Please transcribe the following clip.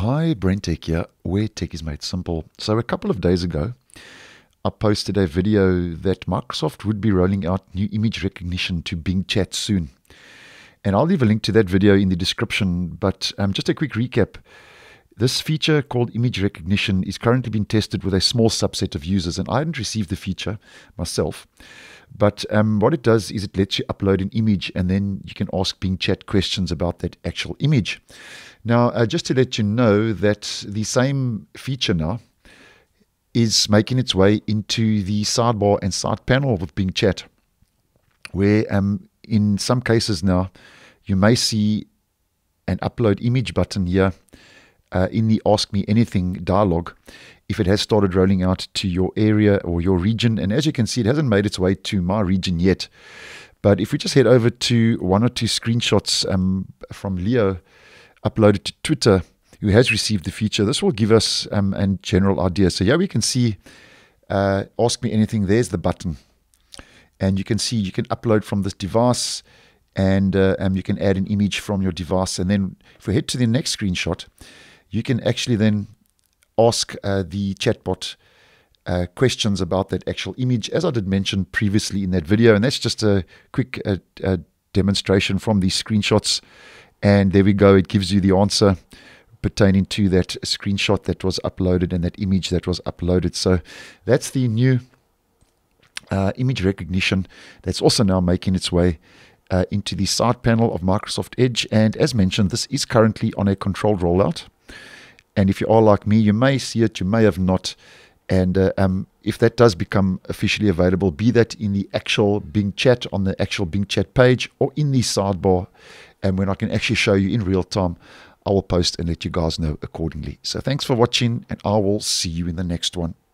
Hi, Brent Tech here, where tech is made simple. So a couple of days ago, I posted a video that Microsoft would be rolling out new image recognition to Bing Chat soon. And I'll leave a link to that video in the description, but just a quick recap. This feature called image recognition is currently being tested with a small subset of users, and I hadn't received the feature myself. But what it does is it lets you upload an image, and then you can ask Bing Chat questions about that actual image. Now, just to let you know that the same feature now is making its way into the sidebar and side panel with Bing Chat, where in some cases now you may see an upload image button here. In the Ask Me Anything dialog, if it has started rolling out to your area or your region. And as you can see, it hasn't made its way to my region yet. But if we just head over to one or two screenshots from Leo uploaded to Twitter, who has received the feature, this will give us a general idea. So yeah, we can see Ask Me Anything, there's the button. And you can see you can upload from this device, and you can add an image from your device. And then if we head to the next screenshot, you can actually then ask the chatbot questions about that actual image, as I did mention previously in that video. And that's just a quick demonstration from these screenshots. And there we go. It gives you the answer pertaining to that screenshot that was uploaded and that image that was uploaded. So that's the new image recognition that's also now making its way into the side panel of Microsoft Edge. And as mentioned, this is currently on a controlled rollout. And if you are like me, you may see it, you may have not. And if that does become officially available, be that in the actual Bing Chat, on the actual Bing Chat page, or in the sidebar, and when I can actually show you in real time, I will post and let you guys know accordingly. So thanks for watching, and I will see you in the next one.